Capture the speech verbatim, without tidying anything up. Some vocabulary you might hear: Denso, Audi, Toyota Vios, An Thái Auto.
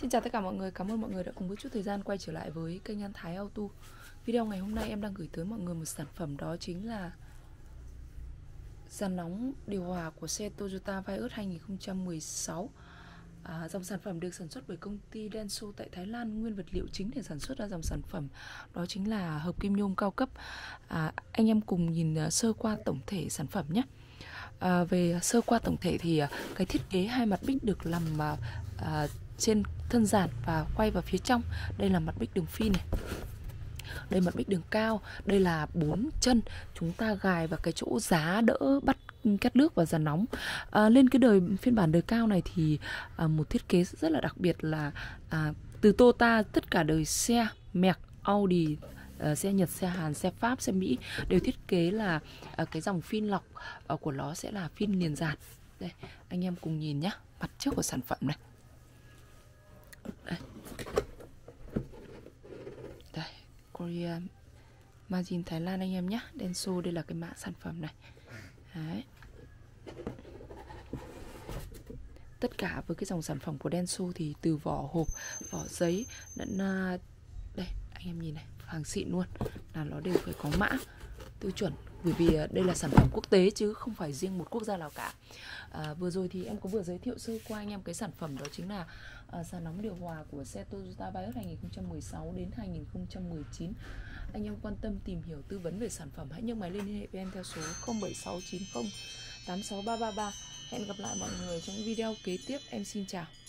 Xin chào tất cả mọi người, cảm ơn mọi người đã cùng một chút thời gian quay trở lại với kênh An Thái Auto. Video ngày hôm nay em đang gửi tới mọi người một sản phẩm, đó chính là dàn nóng điều hòa của xe Toyota Vios hai nghìn không trăm mười sáu. À, dòng sản phẩm được sản xuất bởi công ty Denso tại Thái Lan. Nguyên vật liệu chính để sản xuất ra dòng sản phẩm đó chính là hợp kim nhôm cao cấp. à, Anh em cùng nhìn sơ qua tổng thể sản phẩm nhé. à, Về sơ qua tổng thể thì cái thiết kế hai mặt bích được làm à, trên thân giản và quay vào phía trong. Đây là mặt bích đường phi này, đây mặt bích đường cao, đây là bốn chân chúng ta gài vào cái chỗ giá đỡ bắt cắt nước và dàn nóng. à, Lên cái đời phiên bản đời cao này thì à, một thiết kế rất là đặc biệt là à, từ Toyota tất cả đời xe Merc, Audi, à, xe Nhật, xe Hàn, xe Pháp, xe Mỹ đều thiết kế là à, cái dòng phin lọc à, của nó sẽ là phin liền dàn. Đây, anh em cùng nhìn nhé, mặt trước của sản phẩm này. Đây, đây Korea Margin Thái Lan anh em nhé. Denso đây là cái mã sản phẩm này. Đấy. Tất cả với cái dòng sản phẩm của Denso thì từ vỏ hộp, vỏ giấy đến, đây anh em nhìn này, hàng xịn luôn, là nó đều phải có mã tiêu chuẩn, bởi vì đây là sản phẩm quốc tế chứ không phải riêng một quốc gia nào cả. à, Vừa rồi thì em có vừa giới thiệu sơ qua anh em cái sản phẩm đó chính là dàn uh, nóng điều hòa của xe Toyota Vios hai nghìn không trăm mười sáu đến hai nghìn không trăm mười chín. Anh em quan tâm tìm hiểu tư vấn về sản phẩm hãy nhấc máy lên liên hệ với em theo số không bảy sáu chín không tám sáu ba ba ba. Hẹn gặp lại mọi người trong video kế tiếp. Em xin chào.